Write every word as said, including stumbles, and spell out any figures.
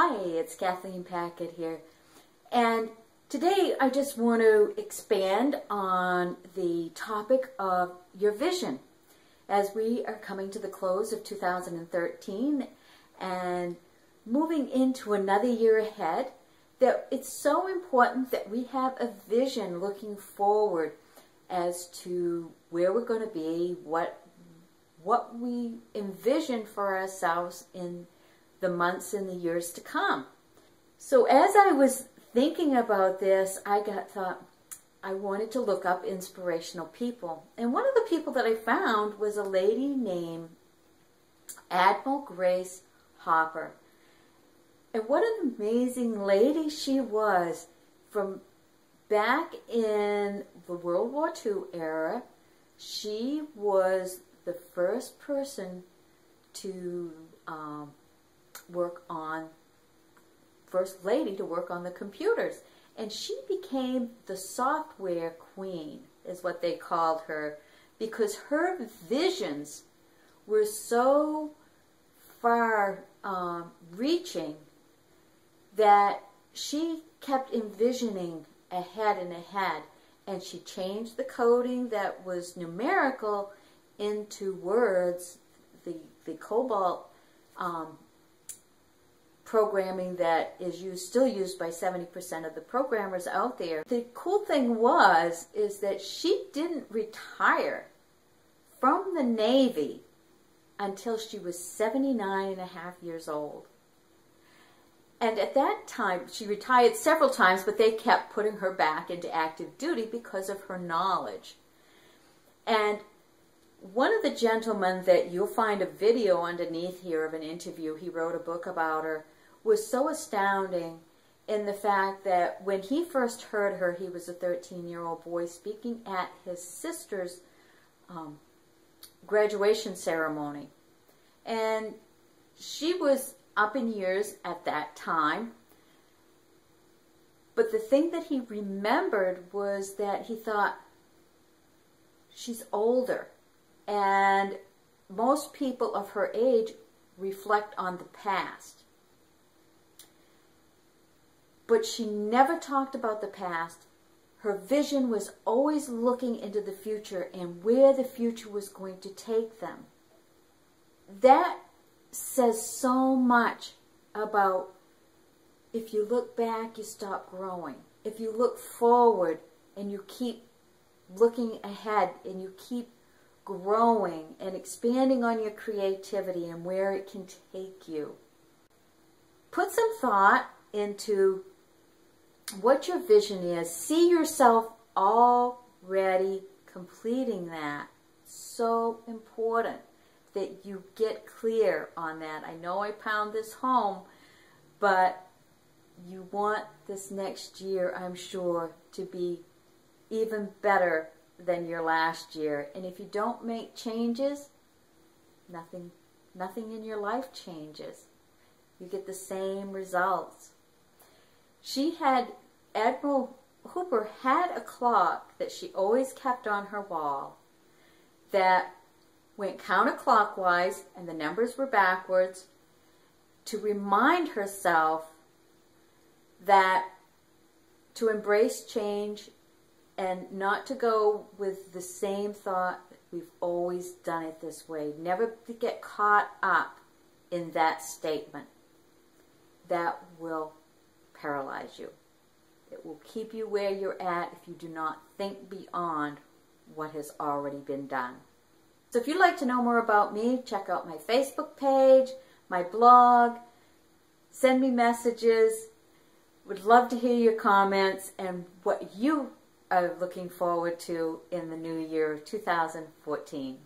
Hi, it's Kathleen Packard here, and today I just want to expand on the topic of your vision. As we are coming to the close of two thousand thirteen and moving into another year ahead, that it's so important that we have a vision looking forward as to where we're going to be, what what we envision for ourselves in the months and the years to come. So as I was thinking about this, I got thought I wanted to look up inspirational people. And one of the people that I found was a lady named Admiral Grace Hopper. And what an amazing lady she was, from back in the World War Two era. She was the first person to um, work on, first lady to work on the computers. And she became the software queen, is what they called her, because her visions were so far um, reaching that she kept envisioning ahead and ahead, and she changed the coding that was numerical into words, the, the COBOL um, programming that is used, still used by seventy percent of the programmers out there. The cool thing was is that she didn't retire from the Navy until she was seventy-nine and a half years old. And at that time, she retired several times, but they kept putting her back into active duty because of her knowledge. And one of the gentlemen that you'll find a video underneath here of an interview, he wrote a book about her, was so astounding in the fact that when he first heard her, he was a thirteen-year-old boy speaking at his sister's um, graduation ceremony. And she was up in years at that time. But the thing that he remembered was that he thought, she's older. And most people of her age reflect on the past. But she never talked about the past. Her vision was always looking into the future and where the future was going to take them. That says so much about, if you look back, you stop growing. If you look forward and you keep looking ahead and you keep growing and expanding on your creativity and where it can take you. Put some thought into what your vision is. See yourself already completing that. So important that you get clear on that. I know I pound this home, but you want this next year, I'm sure, to be even better than your last year. And if you don't make changes, nothing nothing in your life changes. You get the same results. She had, Admiral Hopper had a clock that she always kept on her wall that went counterclockwise and the numbers were backwards, to remind herself that to embrace change and not to go with the same thought, we've always done it this way. Never get caught up in that statement. That will paralyze you. It will keep you where you're at if you do not think beyond what has already been done. So if you'd like to know more about me, check out my Facebook page, my blog, send me messages. Would love to hear your comments and what you I'm looking forward to in the new year of two thousand fourteen.